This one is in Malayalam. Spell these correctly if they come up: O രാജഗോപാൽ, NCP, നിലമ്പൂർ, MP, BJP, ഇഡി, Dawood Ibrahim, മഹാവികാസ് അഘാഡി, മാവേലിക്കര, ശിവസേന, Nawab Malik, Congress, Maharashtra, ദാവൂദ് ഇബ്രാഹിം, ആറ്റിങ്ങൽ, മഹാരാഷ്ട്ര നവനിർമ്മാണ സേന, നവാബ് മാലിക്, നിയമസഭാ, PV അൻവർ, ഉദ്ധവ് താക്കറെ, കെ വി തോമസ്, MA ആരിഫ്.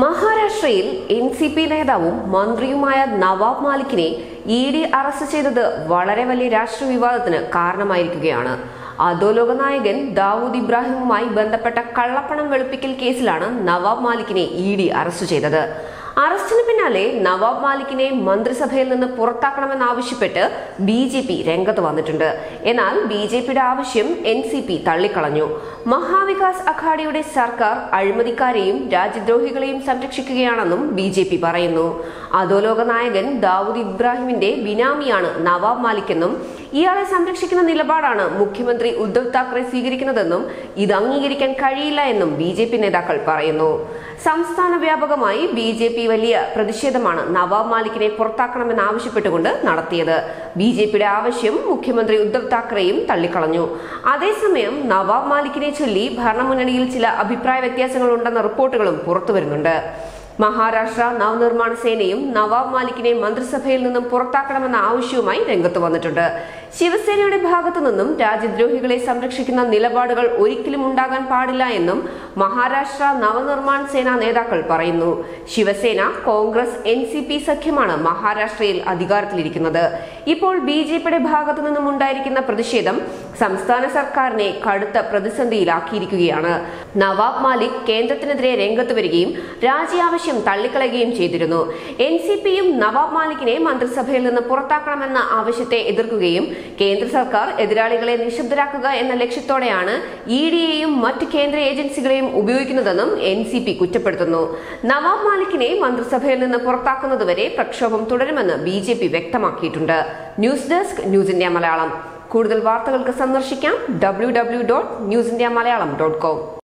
മഹാരാഷ്ട്രയിൽ എൻസിപി നേതാവും മന്ത്രിയുമായ നവാബ് മാലിക്കിനെ ഇഡി അറസ്റ്റ് ചെയ്തത് വളരെ വലിയ രാഷ്ട്രീയ വിവാദത്തിന് കാരണമായിരിക്കുകയാണ്. അധോലോക നായകൻ ദാവൂദ് ഇബ്രാഹിമുമായി ബന്ധപ്പെട്ട കള്ളപ്പണം വെളുപ്പിക്കൽ കേസിലാണ് നവാബ് മാലിക്കിനെ ഇഡി അറസ്റ്റ് ചെയ്തത്. അറസ്റ്റിന് പിന്നാലെ നവാബ് മാലിക്കിനെ മന്ത്രിസഭയിൽ നിന്ന് പുറത്താക്കണമെന്നാവശ്യപ്പെട്ട് BJP രംഗത്ത് വന്നിട്ടുണ്ട്. എന്നാൽ BJPയുടെ ആവശ്യം NCP തള്ളിക്കളഞ്ഞു. മഹാവികാസ് അഘാഡിയുടെ സർക്കാർ അഴിമതിക്കാരെയും രാജ്യദ്രോഹികളെയും സംരക്ഷിക്കുകയാണെന്നും BJP പറയുന്നു. അധോലോക നായകൻ ദാവൂദ് ഇബ്രാഹിമിന്റെ ബിനാമിയാണ് നവാബ് മാലിക്കെന്നും ഇയാളെ സംരക്ഷിക്കുന്ന നിലപാടാണ് മുഖ്യമന്ത്രി ഉദ്ധവ് താക്കറെ സ്വീകരിക്കുന്നതെന്നും ഇത് അംഗീകരിക്കാൻ കഴിയില്ല എന്നും BJP നേതാക്കൾ പറയുന്നു. സംസ്ഥാന വ്യാപകമായി BJP വലിയ പ്രതിഷേധമാണ് നവാബ് മാലിക്കിനെ പുറത്താക്കണമെന്നാവശ്യപ്പെട്ടുകൊണ്ട് നടത്തിയത്. BJPയുടെ ആവശ്യം മുഖ്യമന്ത്രി ഉദ്ധവ് താക്കറെയും തള്ളിക്കളഞ്ഞു. അതേസമയം നവാബ് മാലിക്കിനെ ചൊല്ലി ഭരണമുന്നണിയിൽ ചില അഭിപ്രായ വ്യത്യാസങ്ങളുണ്ടെന്ന റിപ്പോർട്ടുകളും പുറത്തുവരുന്നുണ്ട്. മഹാരാഷ്ട്ര നവനിർമ്മാണ സേനയും നവാബ് മാലിക്കിനെ മന്ത്രിസഭയിൽ നിന്നും പുറത്താക്കണമെന്ന ആവശ്യവുമായി രംഗത്ത് വന്നിട്ടുണ്ട്. ശിവസേനയുടെ ഭാഗത്തു നിന്നും രാജ്യദ്രോഹികളെ സംരക്ഷിക്കുന്ന നിലപാടുകൾ ഒരിക്കലും ഉണ്ടാകാൻ പാടില്ല എന്നും മഹാരാഷ്ട്ര നവനിർമ്മാൺ സേന നേതാക്കൾ പറയുന്നു. ശിവസേന, കോൺഗ്രസ്, NCP സഖ്യമാണ് മഹാരാഷ്ട്രയിൽ അധികാരത്തിലിരിക്കുന്നത്. ഇപ്പോൾ BJPയുടെ ഭാഗത്തു നിന്നും ഉണ്ടായിരിക്കുന്ന പ്രതിഷേധം സംസ്ഥാന സർക്കാരിനെ കടുത്ത പ്രതിസന്ധിയിലാക്കിയിരിക്കുകയാണ്. നവാബ് മാലിക് കേന്ദ്രത്തിനെതിരെ രംഗത്ത് വരികയും രാജ്യാവശ്യം തള്ളിക്കളയുകയും ചെയ്തിരുന്നു. NCPയും നവാബ് മാലിക്കിനെ മന്ത്രിസഭയിൽ നിന്ന് പുറത്താക്കണമെന്ന ആവശ്യത്തെ എതിർക്കുകയും കേന്ദ്ര സർക്കാർ എതിരാളികളെ നിശബ്ദരാക്കുക എന്ന ലക്ഷ്യത്തോടെയാണ് ഇഡിയെയും മറ്റ് കേന്ദ്ര ഏജൻസികളെയും ഉപയോഗിക്കുന്നതെന്നും NCP കുറ്റപ്പെടുത്തുന്നു. നവാബ് മാലിക്കിനെ മന്ത്രിസഭയിൽ നിന്ന് പുറത്താക്കുന്നതുവരെ പ്രക്ഷോഭം തുടരുമെന്ന് BJP വ്യക്തമാക്കിയിട്ടുണ്ട്. News desk news India Malayalam. കൂടുതൽ വാർത്തകൾക്ക് സന്ദർശിക്കാം www.newsindiamalayalam.com.